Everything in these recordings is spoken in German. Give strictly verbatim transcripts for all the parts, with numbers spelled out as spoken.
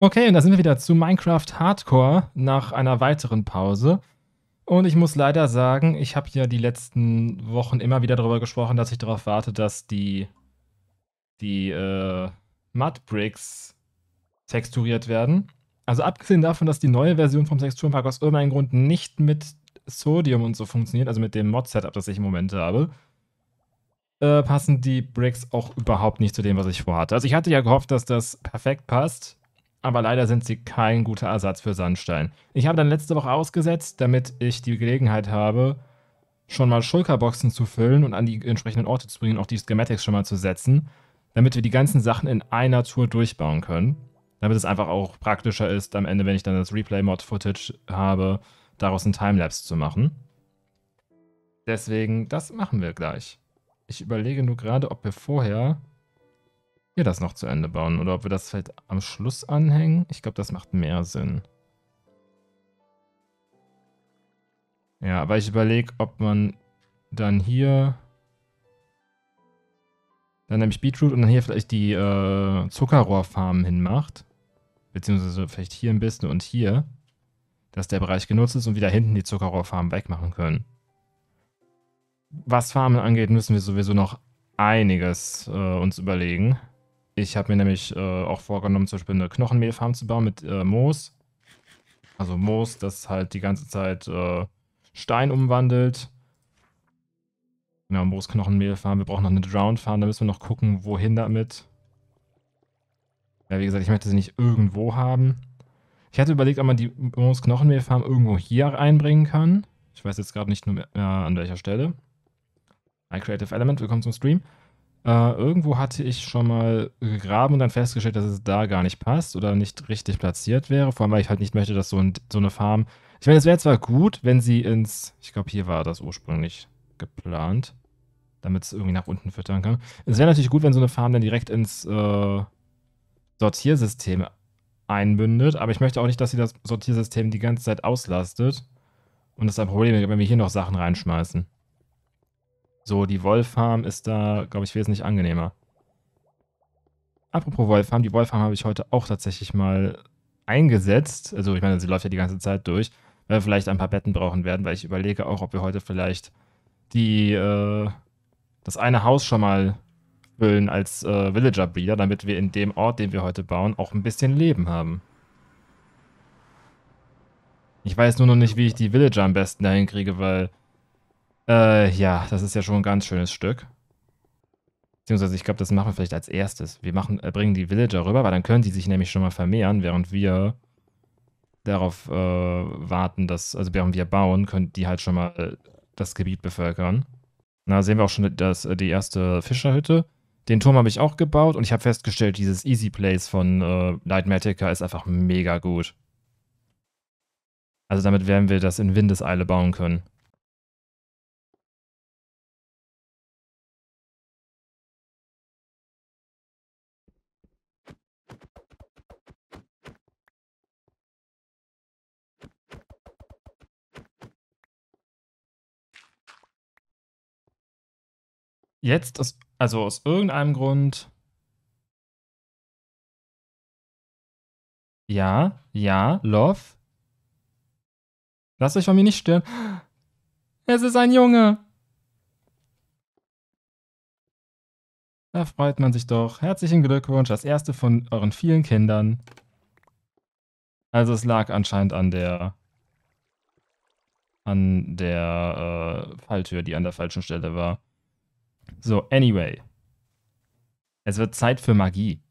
Okay, und da sind wir wieder zu Minecraft Hardcore nach einer weiteren Pause. Und ich muss leider sagen, ich habe ja die letzten Wochen immer wieder darüber gesprochen, dass ich darauf warte, dass die, die äh, Mud Bricks texturiert werden. Also abgesehen davon, dass die neue Version vom Texturenpack aus irgendeinem Grund nicht mit Sodium und so funktioniert, also mit dem Mod-Setup, das ich im Moment habe, äh, passen die Bricks auch überhaupt nicht zu dem, was ich vorhatte. Also ich hatte ja gehofft, dass das perfekt passt. Aber leider sind sie kein guter Ersatz für Sandstein. Ich habe dann letzte Woche ausgesetzt, damit ich die Gelegenheit habe, schon mal Schulkerboxen zu füllen und an die entsprechenden Orte zu bringen, auch die Schematics schon mal zu setzen, damit wir die ganzen Sachen in einer Tour durchbauen können. Damit es einfach auch praktischer ist, am Ende, wenn ich dann das Replay-Mod-Footage habe, daraus einen Timelapse zu machen. Deswegen, das machen wir gleich. Ich überlege nur gerade, ob wir vorher hier das noch zu Ende bauen oder ob wir das vielleicht am Schluss anhängen. Ich glaube, das macht mehr Sinn. Ja, aber ich überlege, ob man dann hier dann nämlich Beetroot und dann hier vielleicht die äh, Zuckerrohrfarmen hinmacht. Beziehungsweise vielleicht hier ein bisschen und hier, dass der Bereich genutzt ist und wieder hinten die Zuckerrohrfarmen wegmachen können. Was Farmen angeht, müssen wir sowieso noch einiges äh, uns überlegen. Ich habe mir nämlich äh, auch vorgenommen, zum Beispiel eine Knochenmehlfarm zu bauen mit äh, Moos. Also Moos, das halt die ganze Zeit äh, Stein umwandelt. Genau, Moos-Knochenmehlfarm. Wir brauchen noch eine Drown-Farm, da müssen wir noch gucken, wohin damit. Ja, wie gesagt, ich möchte sie nicht irgendwo haben. Ich hatte überlegt, ob man die Moos-Knochenmehlfarm irgendwo hier reinbringen kann. Ich weiß jetzt gerade nicht nur mehr, äh, an welcher Stelle. Creative Element, willkommen zum Stream. Äh, irgendwo hatte ich schon mal gegraben und dann festgestellt, dass es da gar nicht passt oder nicht richtig platziert wäre. Vor allem, weil ich halt nicht möchte, dass so, ein, so eine Farm... Ich meine, es wäre zwar gut, wenn sie ins... Ich glaube, hier war das ursprünglich geplant, damit es irgendwie nach unten füttern kann. Es wäre natürlich gut, wenn so eine Farm dann direkt ins äh, Sortiersystem einbündet, aber ich möchte auch nicht, dass sie das Sortiersystem die ganze Zeit auslastet und es ein Problem gibt, wenn wir hier noch Sachen reinschmeißen. So, die Wolf Farm ist da, glaube ich, wesentlich angenehmer. Apropos Wolf Farm, die Wolf Farm habe ich heute auch tatsächlich mal eingesetzt. Also ich meine, sie läuft ja die ganze Zeit durch, weil wir vielleicht ein paar Betten brauchen werden, weil ich überlege auch, ob wir heute vielleicht die, äh, das eine Haus schon mal füllen als äh, Villager-Breeder, damit wir in dem Ort, den wir heute bauen, auch ein bisschen Leben haben. Ich weiß nur noch nicht, wie ich die Villager am besten dahin kriege, weil... Äh, ja, das ist ja schon ein ganz schönes Stück. Beziehungsweise, ich glaube, das machen wir vielleicht als erstes. Wir machen, äh, bringen die Villager rüber, weil dann können die sich nämlich schon mal vermehren, während wir darauf äh, warten, dass, also während wir bauen, können die halt schon mal äh, das Gebiet bevölkern. Na, sehen wir auch schon das, äh, die erste Fischerhütte. Den Turm habe ich auch gebaut und ich habe festgestellt, dieses Easy Place von äh, Netematica ist einfach mega gut. Also damit werden wir das in Windeseile bauen können. Jetzt, aus, also aus irgendeinem Grund... Ja, ja, Love. Lasst euch von mir nicht stören. Es ist ein Junge. Da freut man sich doch. Herzlichen Glückwunsch, das erste von euren vielen Kindern. Also es lag anscheinend an der... an der äh, Falltür, die an der falschen Stelle war. So, anyway. Es wird Zeit für Magie.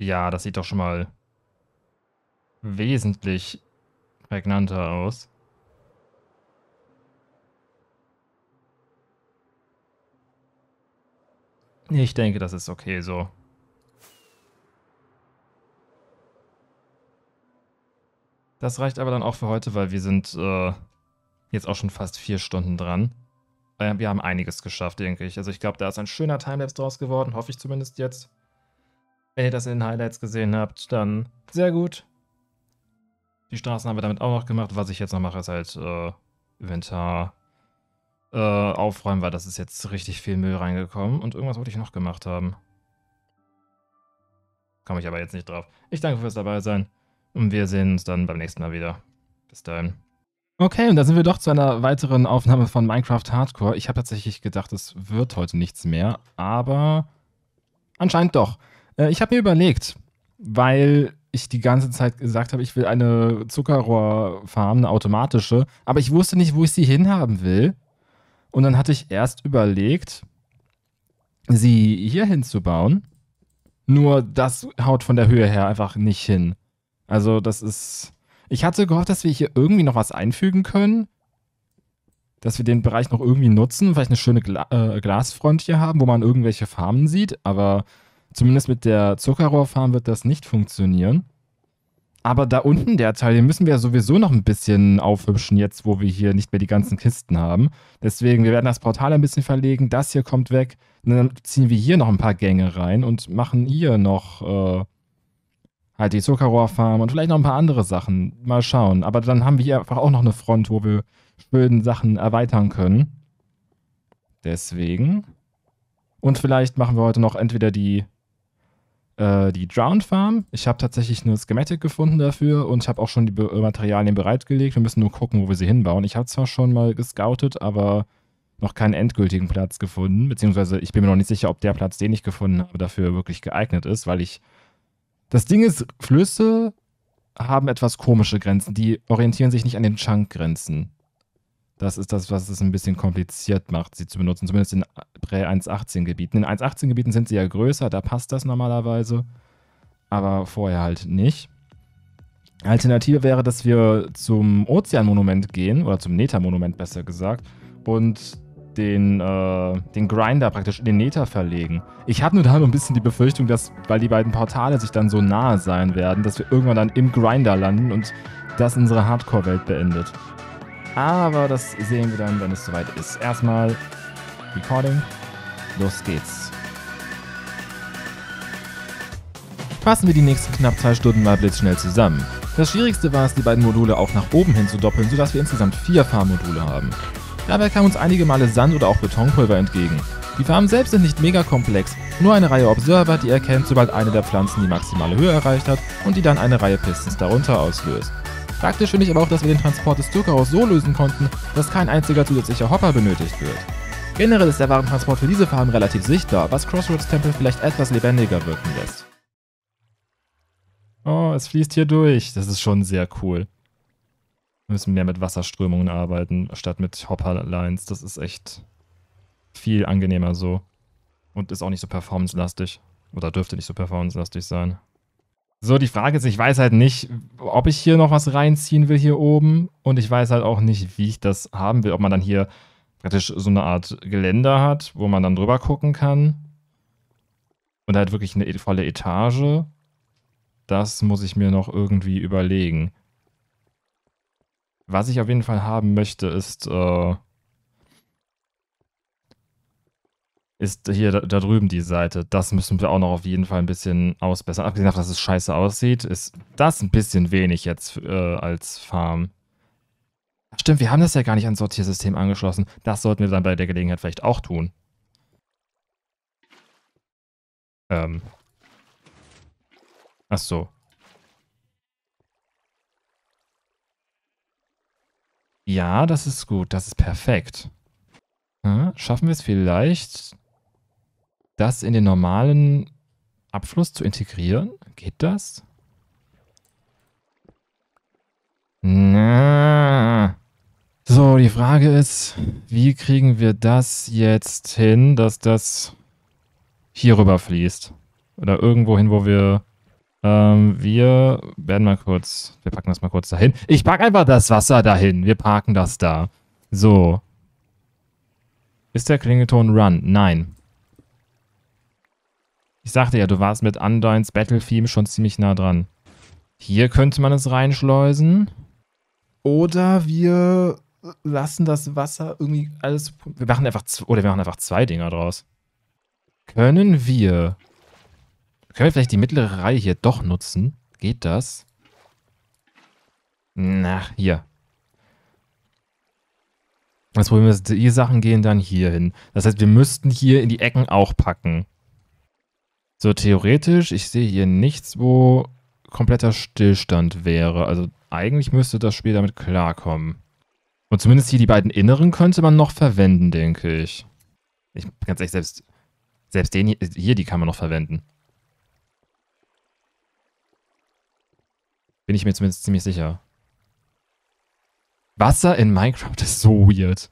Ja, das sieht doch schon mal wesentlich prägnanter aus. Ich denke, das ist okay so. Das reicht aber dann auch für heute, weil wir sind äh, jetzt auch schon fast vier Stunden dran. Äh, wir haben einiges geschafft, denke ich. Also ich glaube, da ist ein schöner Timelapse draus geworden, hoffe ich zumindest jetzt. Wenn ihr das in den Highlights gesehen habt, dann sehr gut. Die Straßen haben wir damit auch noch gemacht. Was ich jetzt noch mache, ist halt äh, Inventar äh, aufräumen, weil das ist jetzt richtig viel Müll reingekommen. Und irgendwas wollte ich noch gemacht haben. Komme ich aber jetzt nicht drauf. Ich danke fürs dabei sein. Und wir sehen uns dann beim nächsten Mal wieder. Bis dahin. Okay, und da sind wir doch zu einer weiteren Aufnahme von Minecraft Hardcore. Ich habe tatsächlich gedacht, es wird heute nichts mehr, aber anscheinend doch. Äh, ich habe mir überlegt, weil ich die ganze Zeit gesagt habe, ich will eine Zuckerrohrfarm, eine automatische, aber ich wusste nicht, wo ich sie hinhaben will. Und dann hatte ich erst überlegt, sie hier hinzubauen. Nur das haut von der Höhe her einfach nicht hin. Also das ist... Ich hatte gehofft, dass wir hier irgendwie noch was einfügen können. Dass wir den Bereich noch irgendwie nutzen. Vielleicht eine schöne Gla äh, Glasfront hier haben, wo man irgendwelche Farmen sieht. Aber zumindest mit der Zuckerrohrfarm wird das nicht funktionieren. Aber da unten der Teil, den müssen wir ja sowieso noch ein bisschen aufhübschen, jetzt wo wir hier nicht mehr die ganzen Kisten haben. Deswegen, wir werden das Portal ein bisschen verlegen. Das hier kommt weg. Und dann ziehen wir hier noch ein paar Gänge rein und machen hier noch... Äh, halt die Zuckerrohrfarm und vielleicht noch ein paar andere Sachen. Mal schauen. Aber dann haben wir hier einfach auch noch eine Front, wo wir schöne Sachen erweitern können. Deswegen. Und vielleicht machen wir heute noch entweder die, äh, die Drowned-Farm. Ich habe tatsächlich eine Schematic gefunden dafür und habe auch schon die Be Materialien bereitgelegt. Wir müssen nur gucken, wo wir sie hinbauen. Ich habe zwar schon mal gescoutet, aber noch keinen endgültigen Platz gefunden. Beziehungsweise ich bin mir noch nicht sicher, ob der Platz, den ich gefunden habe, dafür wirklich geeignet ist, weil ich... Das Ding ist, Flüsse haben etwas komische Grenzen. Die orientieren sich nicht an den Chunk-Grenzen. Das ist das, was es ein bisschen kompliziert mamacht, sie zu benutzen. Zumindest in Prä eins Punkt achtzehn-Gebieten. In eins Punkt achtzehn-Gebieten sind sie ja größer, da passt das normalerweise. Aber vorher halt nicht. Alternative wäre, dass wir zum Ozeanmonument gehen, oder zum Nether-Monument besser gesagt, und Den, äh, den Grinder praktisch in den Nether verlegen. Ich habe nur da ein bisschen die Befürchtung, dass, weil die beiden Portale sich dann so nahe sein werden, dass wir irgendwann dann im Grinder landen und das unsere Hardcore-Welt beendet. Aber das sehen wir dann, wenn es soweit ist. Erstmal Recording. Los geht's. Fassen wir die nächsten knapp zwei Stunden mal blitzschnell zusammen. Das Schwierigste war es, die beiden Module auch nach oben hin zu doppeln, sodass wir insgesamt vier Farmmodule haben. Dabei kam uns einige Male Sand oder auch Betonpulver entgegen. Die Farmen selbst sind nicht mega komplex, nur eine Reihe Observer, die erkennt, sobald eine der Pflanzen die maximale Höhe erreicht hat und die dann eine Reihe Pistons darunter auslöst. Praktisch finde ich aber auch, dass wir den Transport des Zuckerrohrs so lösen konnten, dass kein einziger zusätzlicher Hopper benötigt wird. Generell ist der Warentransport für diese Farmen relativ sichtbar, was Crossroads Tempel vielleicht etwas lebendiger wirken lässt. Oh, es fließt hier durch, das ist schon sehr cool. Wir müssen mehr mit Wasserströmungen arbeiten, statt mit Hopperlines. Das ist echt viel angenehmer so. Und ist auch nicht so performancelastig. Oder dürfte nicht so performancelastig sein. So, die Frage ist, ich weiß halt nicht, ob ich hier noch was reinziehen will hier oben. Und ich weiß halt auch nicht, wie ich das haben will. Ob man dann hier praktisch so eine Art Geländer hat, wo man dann drüber gucken kann. Und halt wirklich eine volle Etage. Das muss ich mir noch irgendwie überlegen. Was ich auf jeden Fall haben möchte, ist, äh, ist hier da, da drüben die Seite. Das müssen wir auch noch auf jeden Fall ein bisschen ausbessern. Abgesehen davon, dass es scheiße aussieht, ist das ein bisschen wenig jetzt äh, als Farm. Stimmt, wir haben das ja gar nicht ans Sortiersystem angeschlossen. Das sollten wir dann bei der Gelegenheit vielleicht auch tun. Ähm. Ach so. Ja, das ist gut. Das ist perfekt. Ja, schaffen wir es vielleicht, das in den normalen Abfluss zu integrieren? Geht das? Na. So, die Frage ist, wie kriegen wir das jetzt hin, dass das hier rüber fließt? Oder irgendwo hin, wo wir Ähm, wir werden mal kurz, wir packen das mal kurz dahin. Ich pack einfach das Wasser dahin. Wir parken das da. So. Ist der Klingelton Run? Nein. Ich sagte ja, du warst mit Undynes Battle-Theme schon ziemlich nah dran. Hier könnte man es reinschleusen. Oder wir lassen das Wasser irgendwie alles... Wir machen einfach, oder wir machen einfach zwei Dinger draus. Können wir... Können wir vielleicht die mittlere Reihe hier doch nutzen? Geht das? Na, hier. Das Problem ist, die Sachen gehen dann hier hin. Das heißt, wir müssten hier in die Ecken auch packen. So, theoretisch, ich sehe hier nichts, wo kompletter Stillstand wäre. Also eigentlich müsste das Spiel damit klarkommen. Und zumindest hier die beiden inneren könnte man noch verwenden, denke ich. Ich ganz ehrlich, selbst, selbst den hier, hier, die kann man noch verwenden. Bin ich mir zumindest ziemlich sicher. Wasser in Minecraft ist so weird.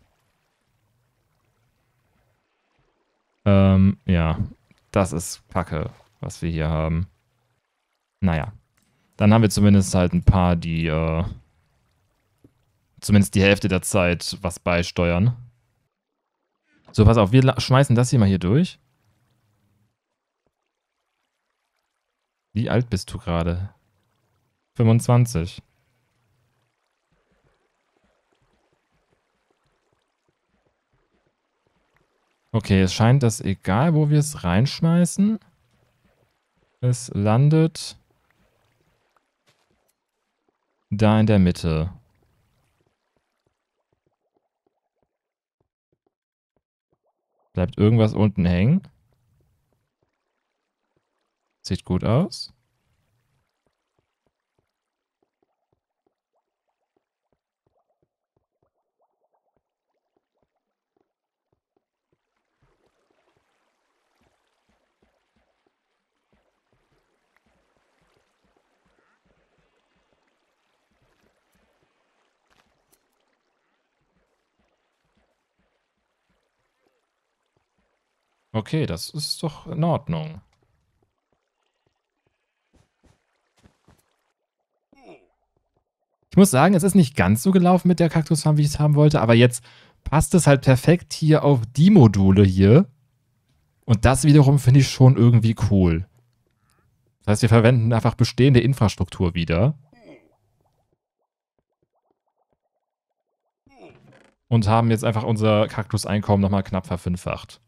Ähm, ja. Das ist Kacke, was wir hier haben. Naja. Dann haben wir zumindest halt ein paar, die, äh, zumindest die Hälfte der Zeit was beisteuern. So, pass auf, wir schmeißen das hier mal hier durch. Wie alt bist du gerade? fünfundzwanzig. Okay, es scheint, dass egal, wo wir es reinschmeißen, es landet da in der Mitte. Bleibt irgendwas unten hängen. Sieht gut aus. Okay, das ist doch in Ordnung. Ich muss sagen, es ist nicht ganz so gelaufen mit der Kaktusfarm, wie ich es haben wollte, aber jetzt passt es halt perfekt hier auf die Module hier. Und das wiederum finde ich schon irgendwie cool. Das heißt, wir verwenden einfach bestehende Infrastruktur wieder. Und haben jetzt einfach unser Kaktuseinkommen nochmal knapp verfünffacht.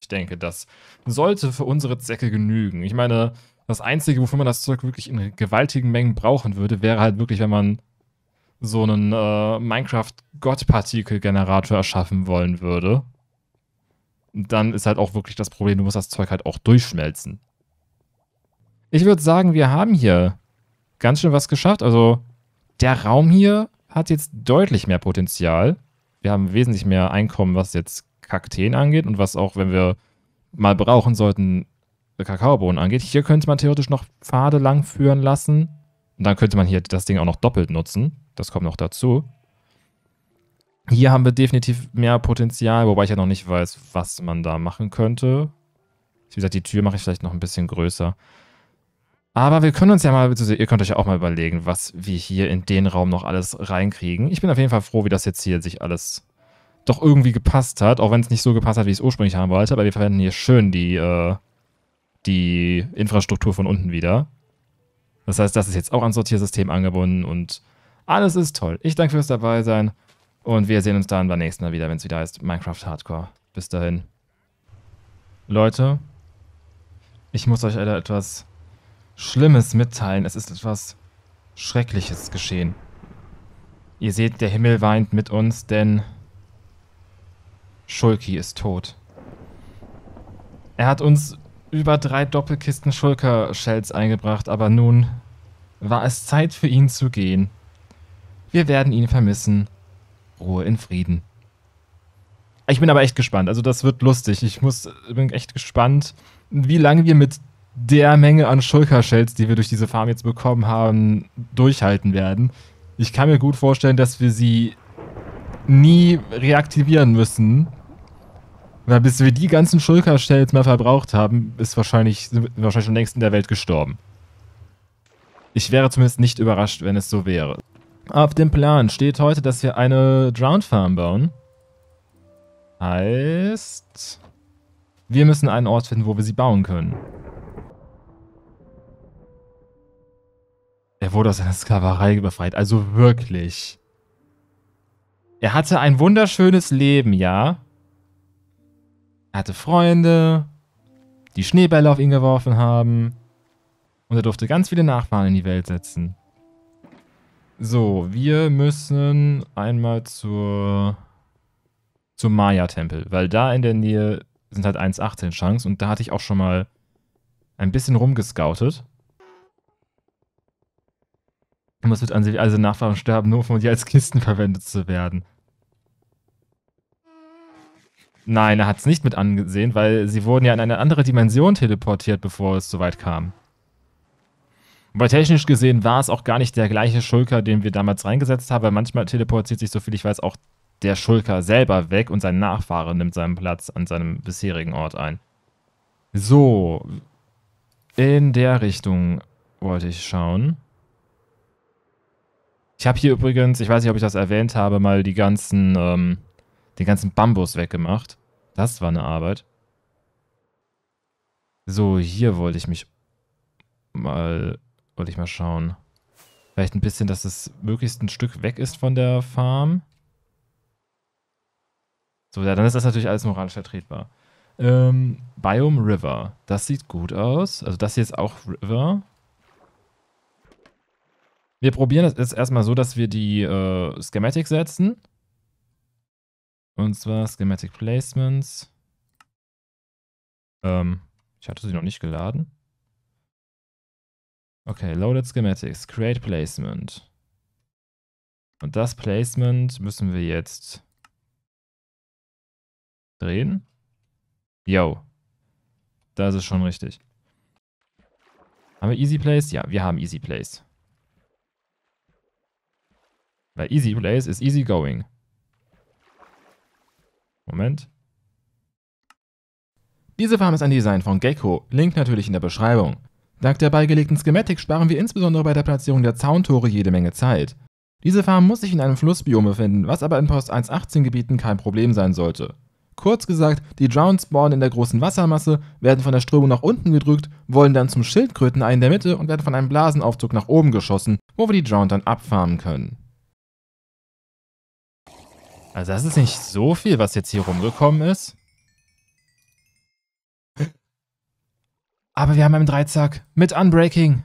Ich denke, das sollte für unsere Zwecke genügen. Ich meine, das Einzige, wofür man das Zeug wirklich in gewaltigen Mengen brauchen würde, wäre halt wirklich, wenn man so einen äh, Minecraft-Gott-Partikel-Generator erschaffen wollen würde. Dann ist halt auch wirklich das Problem, du musst das Zeug halt auch durchschmelzen. Ich würde sagen, wir haben hier ganz schön was geschafft. Also, der Raum hier hat jetzt deutlich mehr Potenzial. Wir haben wesentlich mehr Einkommen, was jetzt Kakteen angeht und was auch, wenn wir mal brauchen sollten, Kakaobohnen angeht. Hier könnte man theoretisch noch Pfade lang führen lassen. Und dann könnte man hier das Ding auch noch doppelt nutzen. Das kommt noch dazu. Hier haben wir definitiv mehr Potenzial, wobei ich ja noch nicht weiß, was man da machen könnte. Wie gesagt, die Tür mache ich vielleicht noch ein bisschen größer. Aber wir können uns ja mal, ihr könnt euch ja auch mal überlegen, was wir hier in den Raum noch alles reinkriegen. Ich bin auf jeden Fall froh, wie das jetzt hier sich alles doch irgendwie gepasst hat, auch wenn es nicht so gepasst hat, wie ich es ursprünglich haben wollte, aber wir verwenden hier schön die, äh, die Infrastruktur von unten wieder. Das heißt, das ist jetzt auch ans Sortiersystem angebunden und alles ist toll. Ich danke fürs Dabeisein und wir sehen uns dann beim nächsten Mal wieder, wenn es wieder heißt Minecraft Hardcore. Bis dahin. Leute, ich muss euch leider etwas Schlimmes mitteilen. Es ist etwas Schreckliches geschehen. Ihr seht, der Himmel weint mit uns, denn Schulki ist tot. Er hat uns über drei Doppelkisten Schulker-Shells eingebracht, aber nun war es Zeit für ihn zu gehen. Wir werden ihn vermissen. Ruhe in Frieden. Ich bin aber echt gespannt. Also das wird lustig. Ich muss, bin echt gespannt, wie lange wir mit der Menge an Schulker-Shells, die wir durch diese Farm jetzt bekommen haben, durchhalten werden. Ich kann mir gut vorstellen, dass wir sie nie reaktivieren müssen. Weil bis wir die ganzen Schulker-Shells mal verbraucht haben, ist wahrscheinlich, sind wir wahrscheinlich schon längst in der Welt gestorben. Ich wäre zumindest nicht überrascht, wenn es so wäre. Auf dem Plan steht heute, dass wir eine Drown-Farm bauen. Heißt, wir müssen einen Ort finden, wo wir sie bauen können. Er wurde aus einer Sklaverei befreit. Also wirklich. Er hatte ein wunderschönes Leben, ja. Er hatte Freunde, die Schneebälle auf ihn geworfen haben. Und er durfte ganz viele Nachfahren in die Welt setzen. So, wir müssen einmal zur, zur Maya-Tempel. Weil da in der Nähe sind halt eins achtzehn Chance. Und da hatte ich auch schon mal ein bisschen rumgescoutet. Und es wird an sich also Nachfahren sterben, nur um die als Kisten verwendet zu werden. Nein, er hat es nicht mit angesehen, weil sie wurden ja in eine andere Dimension teleportiert, bevor es soweit kam. Aber technisch gesehen war es auch gar nicht der gleiche Schulker, den wir damals reingesetzt haben, weil manchmal teleportiert sich, so viel ich weiß, auch der Schulker selber weg und sein Nachfahre nimmt seinen Platz an seinem bisherigen Ort ein. So, in der Richtung wollte ich schauen. Ich habe hier übrigens, ich weiß nicht, ob ich das erwähnt habe, mal die ganzen, ähm, den ganzen Bambus weggemacht. Das war eine Arbeit. So, hier wollte ich mich mal, wollte ich mal schauen. Vielleicht ein bisschen, dass es möglichst ein Stück weg ist von der Farm. So, ja, dann ist das natürlich alles moralisch vertretbar. Ähm, Biome River. Das sieht gut aus. Also das hier ist auch River. Wir probieren das jetzt erstmal so, dass wir die äh, Schematik setzen. Und zwar Schematic Placements. Ähm, ich hatte sie noch nicht geladen. Okay, Loaded Schematics, Create Placement. Und das Placement müssen wir jetzt drehen. Yo. Das ist schon richtig. Haben wir Easy Place? Ja, wir haben Easy Place. Weil Easy Place ist easy going. Moment. Diese Farm ist ein Design von Gecko. Link natürlich in der Beschreibung. Dank der beigelegten Schematik sparen wir insbesondere bei der Platzierung der Zauntore jede Menge Zeit. Diese Farm muss sich in einem Flussbiom befinden, was aber in Post eins achtzehn Gebieten kein Problem sein sollte. Kurz gesagt, die Drowned spawnen in der großen Wassermasse, werden von der Strömung nach unten gedrückt, wollen dann zum Schildkrötenei in der Mitte und werden von einem Blasenaufzug nach oben geschossen, wo wir die Drowned dann abfarmen können. Also das ist nicht so viel, was jetzt hier rumgekommen ist. Aber wir haben einen Dreizack mit Unbreaking.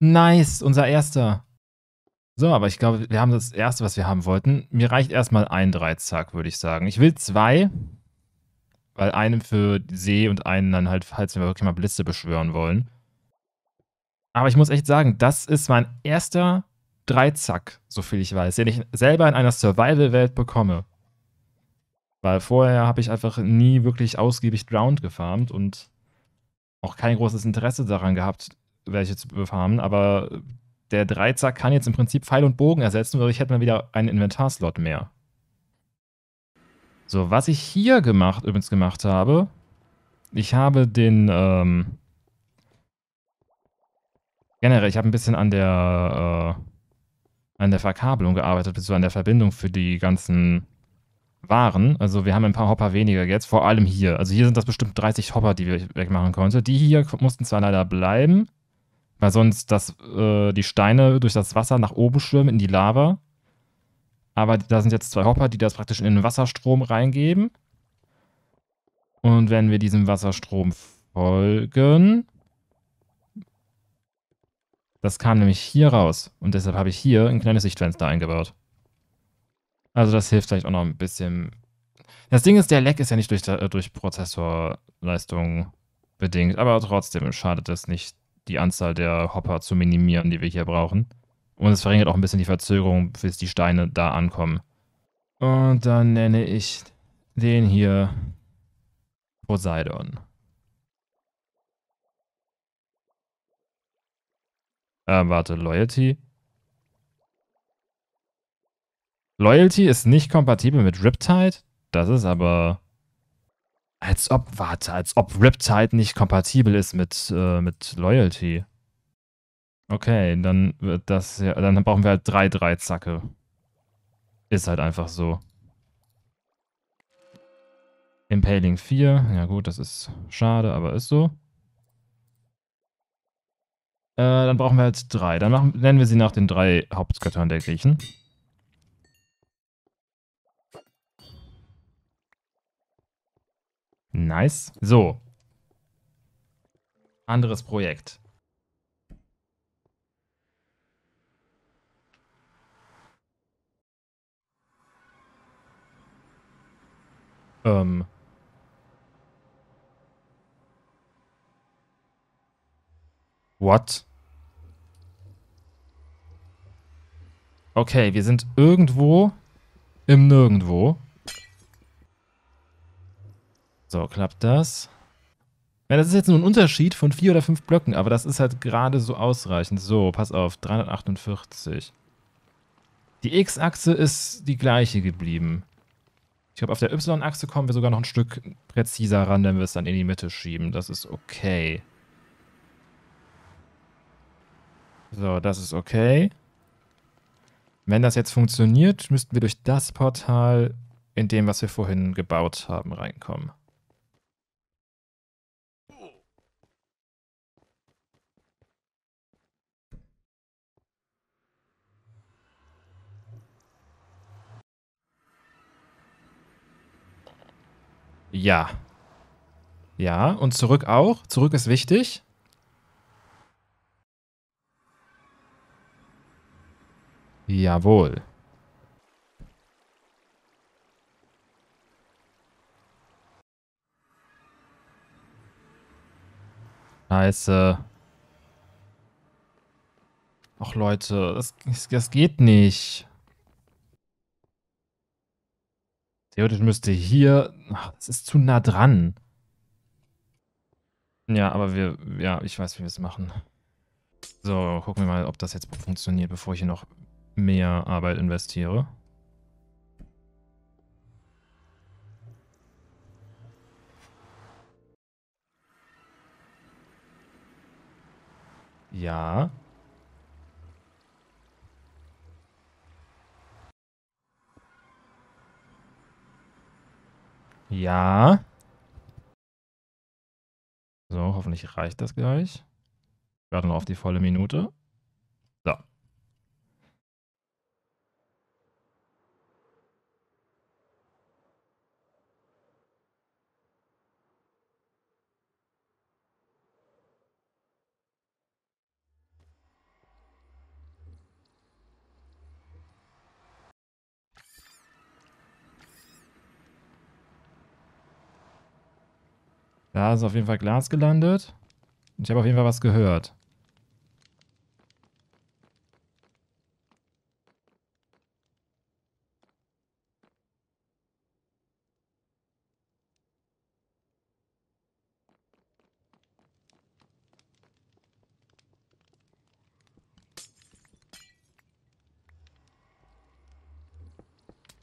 Nice, unser erster. So, aber ich glaube, wir haben das erste, was wir haben wollten. Mir reicht erstmal ein Dreizack, würde ich sagen. Ich will zwei, weil einen für See und einen dann halt, falls wir wirklich mal Blitze beschwören wollen. Aber ich muss echt sagen, das ist mein erster Dreizack, so viel ich weiß, den ich selber in einer Survival-Welt bekomme. Weil vorher habe ich einfach nie wirklich ausgiebig Drowned gefarmt und auch kein großes Interesse daran gehabt, welche zu befarmen. Aber der Dreizack kann jetzt im Prinzip Pfeil und Bogen ersetzen, aber ich hätte mal wieder einen Inventarslot mehr. So, was ich hier gemacht, übrigens gemacht habe, ich habe den, ähm, generell, ich habe ein bisschen an der, äh, an der Verkabelung gearbeitet, beziehungsweise an der Verbindung für die ganzen Waren, also wir haben ein paar Hopper weniger jetzt, vor allem hier. Also hier sind das bestimmt dreißig Hopper, die wir wegmachen konnten. Die hier mussten zwar leider bleiben, weil sonst das, äh, die Steine durch das Wasser nach oben schwimmen in die Lava. Aber da sind jetzt zwei Hopper, die das praktisch in den Wasserstrom reingeben. Und wenn wir diesem Wasserstrom folgen, das kam nämlich hier raus. Und deshalb habe ich hier ein kleines Sichtfenster eingebaut. Also das hilft vielleicht auch noch ein bisschen. Das Ding ist, der Lag ist ja nicht durch, durch Prozessorleistung bedingt, aber trotzdem schadet es nicht, die Anzahl der Hopper zu minimieren, die wir hier brauchen. Und es verringert auch ein bisschen die Verzögerung, bis die Steine da ankommen. Und dann nenne ich den hier Poseidon. Äh, warte, Loyalty. Loyalty ist nicht kompatibel mit Riptide, das ist aber Als ob, warte, als ob Riptide nicht kompatibel ist mit, äh, mit Loyalty. Okay, dann wird das ja, dann brauchen wir halt drei Dreizacke. Ist halt einfach so. Impaling vier, ja gut, das ist schade, aber ist so. Äh, dann brauchen wir halt drei. Dann machen, nennen wir sie nach den drei Hauptgöttern der Griechen. Nice. So. Anderes Projekt. Ähm. What? Okay, wir sind irgendwo im Nirgendwo. So, klappt das? Ja, das ist jetzt nur ein Unterschied von vier oder fünf Blöcken, aber das ist halt gerade so ausreichend. So, pass auf, dreihundertachtundvierzig. Die X-Achse ist die gleiche geblieben. Ich glaube, auf der Y-Achse kommen wir sogar noch ein Stück präziser ran, wenn wir es dann in die Mitte schieben. Das ist okay. So, das ist okay. Wenn das jetzt funktioniert, müssten wir durch das Portal in dem, was wir vorhin gebaut haben, reinkommen. Ja. Ja, und zurück auch. Zurück ist wichtig. Jawohl. Scheiße. Ach Leute, das, das geht nicht. Theoretisch müsste hier... Ach, das ist zu nah dran. Ja, aber wir... Ja, ich weiß, wie wir es machen. So, gucken wir mal, ob das jetzt funktioniert, bevor ich hier noch mehr Arbeit investiere. Ja. Ja. So, hoffentlich reicht das gleich. Ich warte noch auf die volle Minute. So. Da ist auf jeden Fall Glas gelandet. Ich habe auf jeden Fall was gehört.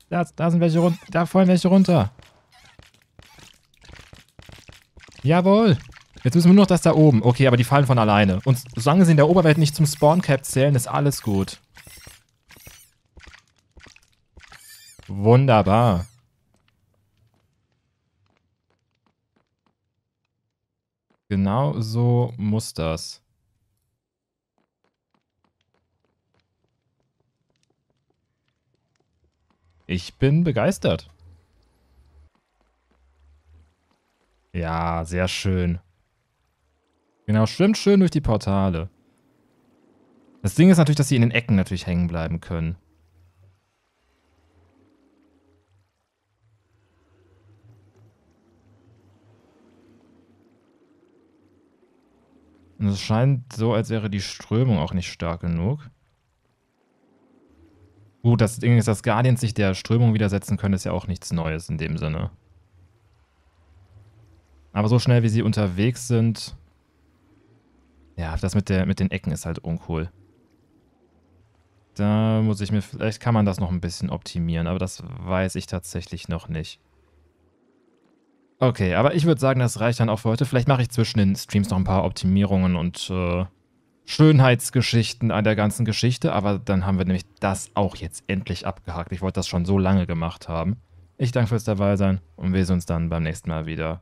Da, da sind welche runter. Da fallen welche runter. Jawohl. Jetzt müssen wir nur noch das da oben. Okay, aber die fallen von alleine. Und solange sie in der Oberwelt nicht zum Spawn-Cap zählen, ist alles gut. Wunderbar. Genau so muss das. Ich bin begeistert. Ja, sehr schön. Genau, schwimmt schön durch die Portale. Das Ding ist natürlich, dass sie in den Ecken natürlich hängen bleiben können. Und es scheint so, als wäre die Strömung auch nicht stark genug. Gut, das Ding ist, dass Guardians sich der Strömung widersetzen können, ist ja auch nichts Neues in dem Sinne. Aber so schnell, wie sie unterwegs sind, ja, das mit, der, mit den Ecken ist halt uncool. Da muss ich mir, vielleicht kann man das noch ein bisschen optimieren, aber das weiß ich tatsächlich noch nicht. Okay, aber ich würde sagen, das reicht dann auch für heute. Vielleicht mache ich zwischen den Streams noch ein paar Optimierungen und äh, Schönheitsgeschichten an der ganzen Geschichte. Aber dann haben wir nämlich das auch jetzt endlich abgehakt. Ich wollte das schon so lange gemacht haben. Ich danke fürs Dabeisein und wir sehen uns dann beim nächsten Mal wieder.